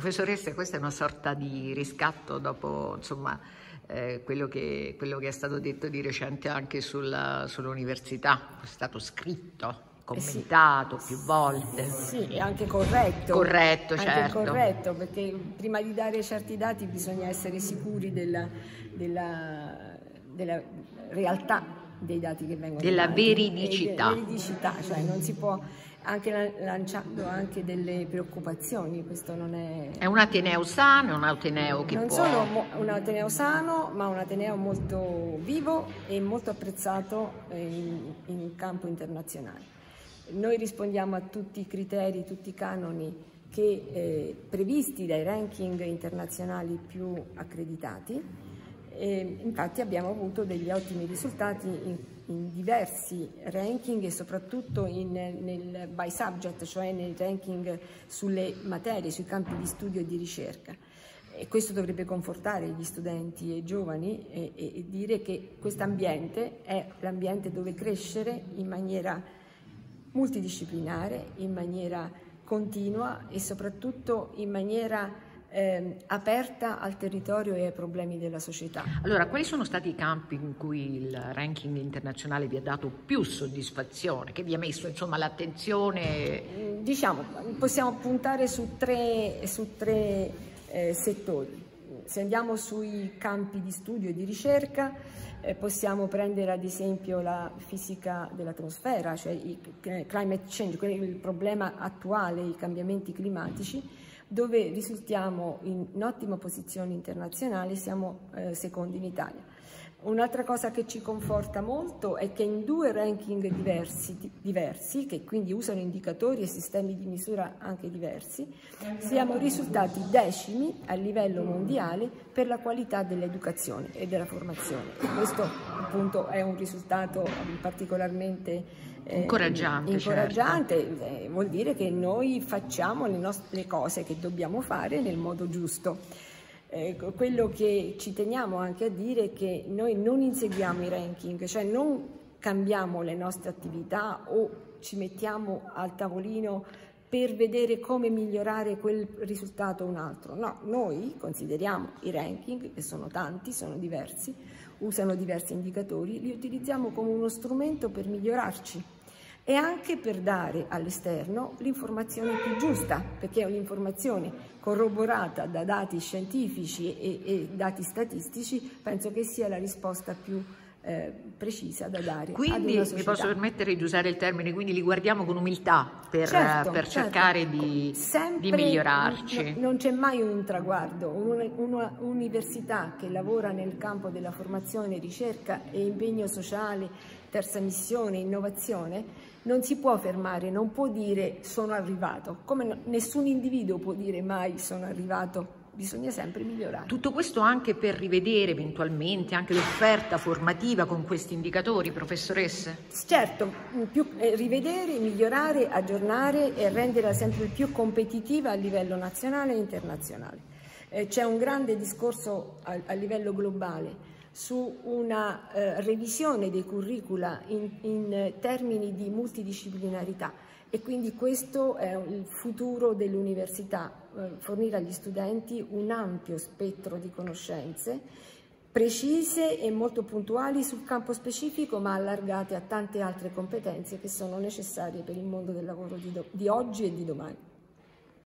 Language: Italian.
Professoressa, questa è una sorta di riscatto dopo, insomma, quello che è stato detto di recente anche sull'università, è stato scritto, commentato più volte. Sì, è anche corretto. Corretto, anche certo. Corretto, perché prima di dare certi dati bisogna essere sicuri della realtà dei dati che vengono dati. Della veridicità. Veridicità, cioè non si può, anche lanciando anche delle preoccupazioni, questo non è... È un Ateneo sano, un Ateneo che non può... Non solo un Ateneo sano, ma un Ateneo molto vivo e molto apprezzato in campo internazionale. Noi rispondiamo a tutti i criteri, tutti i canoni che, previsti dai ranking internazionali più accreditati. E infatti abbiamo avuto degli ottimi risultati in diversi ranking e soprattutto nel by subject, cioè nel ranking sulle materie, sui campi di studio e di ricerca. E questo dovrebbe confortare gli studenti e i giovani e dire che questo ambiente è l'ambiente dove crescere in maniera multidisciplinare, in maniera continua e soprattutto in maniera aperta al territorio e ai problemi della società. Allora, quali sono stati i campi in cui il ranking internazionale vi ha dato più soddisfazione, che vi ha messo insomma l'attenzione? Diciamo, possiamo puntare su tre settori. Se andiamo sui campi di studio e di ricerca, possiamo prendere ad esempio la fisica dell'atmosfera, cioè il climate change, il problema attuale, i cambiamenti climatici, dove risultiamo in ottima posizione internazionale, siamo secondi in Italia. Un'altra cosa che ci conforta molto è che in due ranking diversi, che quindi usano indicatori e sistemi di misura anche diversi, siamo risultati decimi a livello mondiale per la qualità dell'educazione e della formazione. Questo appunto è un risultato particolarmente incoraggiante, certo. Vuol dire che noi facciamo le cose che dobbiamo fare nel modo giusto. Quello che ci teniamo anche a dire è che noi non inseguiamo i ranking, cioè non cambiamo le nostre attività o ci mettiamo al tavolino per vedere come migliorare quel risultato o un altro. No, noi consideriamo i ranking, che sono tanti, sono diversi, usano diversi indicatori, li utilizziamo come uno strumento per migliorarci e anche per dare all'esterno l'informazione più giusta, perché è un'informazione corroborata da dati scientifici e dati statistici, penso che sia la risposta più precisa da dare. Quindi mi posso permettere di usare il termine, quindi li guardiamo con umiltà per cercare di migliorarci. Non c'è mai un traguardo, un'università che lavora nel campo della formazione, ricerca e impegno sociale, terza missione, innovazione, non si può fermare, non può dire sono arrivato, come nessun individuo può dire mai sono arrivato. Bisogna sempre migliorare. Tutto questo anche per rivedere eventualmente anche l'offerta formativa con questi indicatori, professoresse? Certo, rivedere, migliorare, aggiornare e renderla sempre più competitiva a livello nazionale e internazionale. C'è un grande discorso a livello globale su una revisione dei curricula in termini di multidisciplinarità e quindi questo è il futuro dell'università, fornire agli studenti un ampio spettro di conoscenze precise e molto puntuali sul campo specifico ma allargate a tante altre competenze che sono necessarie per il mondo del lavoro di oggi e di domani.